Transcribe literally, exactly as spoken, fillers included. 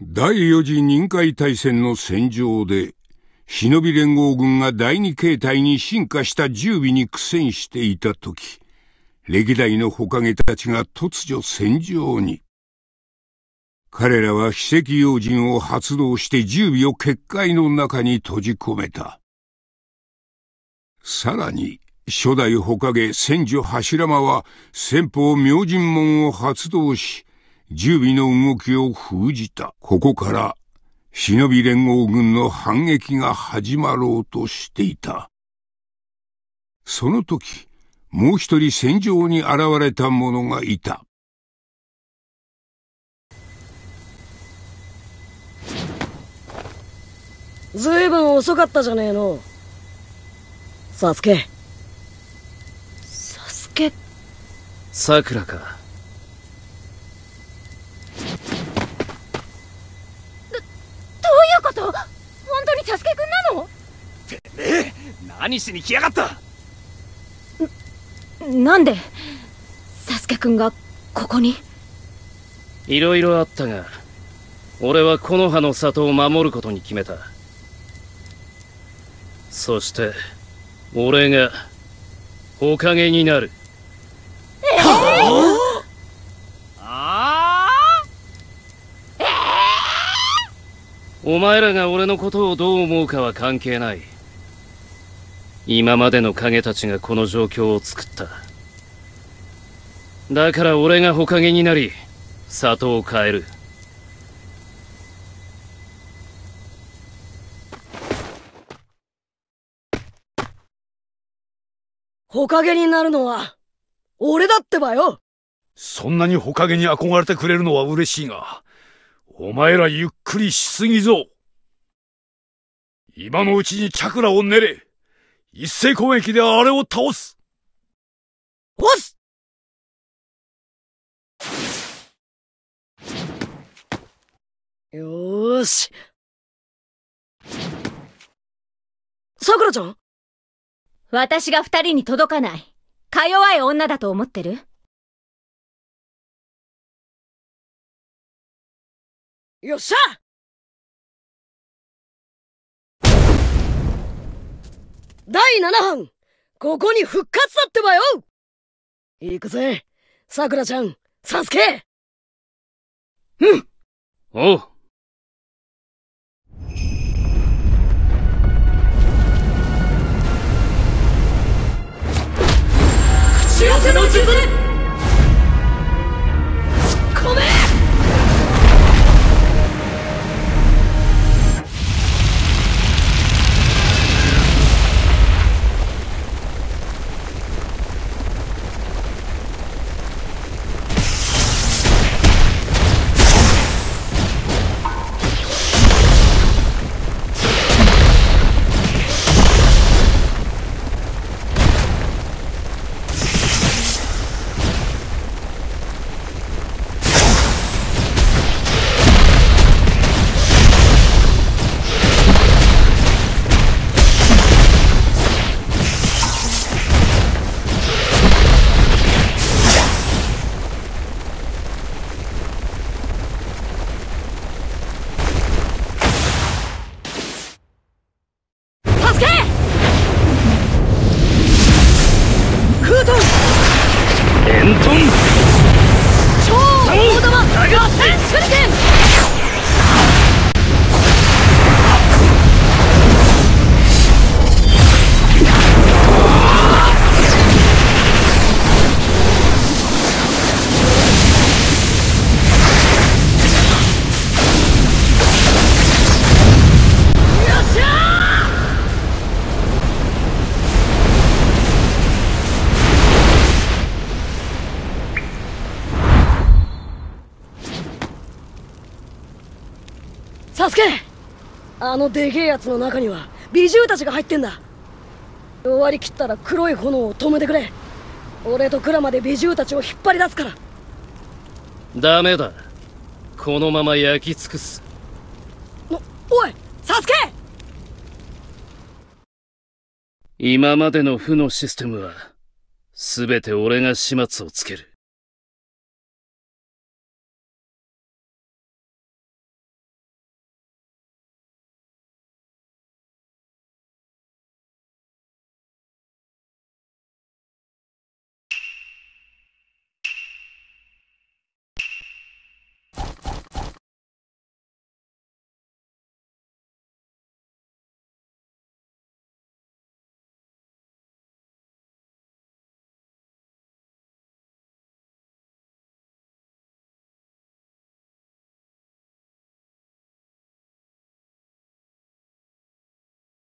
第四次任海大戦の戦場で、忍び連合軍が第二形態に進化した十尾に苦戦していたとき、歴代の火影たちが突如戦場に。彼らは秘石要人を発動して十尾を結界の中に閉じ込めた。さらに、初代火影千住柱間は先方明神門を発動し、十尾の動きを封じた。ここから、忍び連合軍の反撃が始まろうとしていた。その時、もう一人戦場に現れた者がいた。ずいぶん遅かったじゃねえの。サスケ。サスケ。桜か。本当にサスケくんなの？てめえ、何しに来やがった。な、なんでサスケくんがここに？いろいろあったが、俺は木の葉の里を守ることに決めた。そして俺が火影になる。えーお前らが俺のことをどう思うかは関係ない。今までの影たちがこの状況を作った。だから俺が火影になり、里を変える。火影になるのは、俺だってばよ。そんなに火影に憧れてくれるのは嬉しいが、お前らゆっくりしすぎぞ。今のうちにチャクラを練れ。一斉攻撃であれを倒す。おす。よーし。さくらちゃん？私が二人に届かない、か弱い女だと思ってる？よっしゃ！だいななはん、ここに復活だってばよ！行くぜ、さくらちゃん、サスケ！うん！おう。口寄せの術！突っ込め！あのでけえやつの中には美獣たちが入ってんだ。割り切ったら黒い炎を止めてくれ。俺と蔵まで美獣たちを引っ張り出すから。ダメだ、このまま焼き尽くす。お、おいサスケ！今までの負のシステムは全て俺が始末をつける。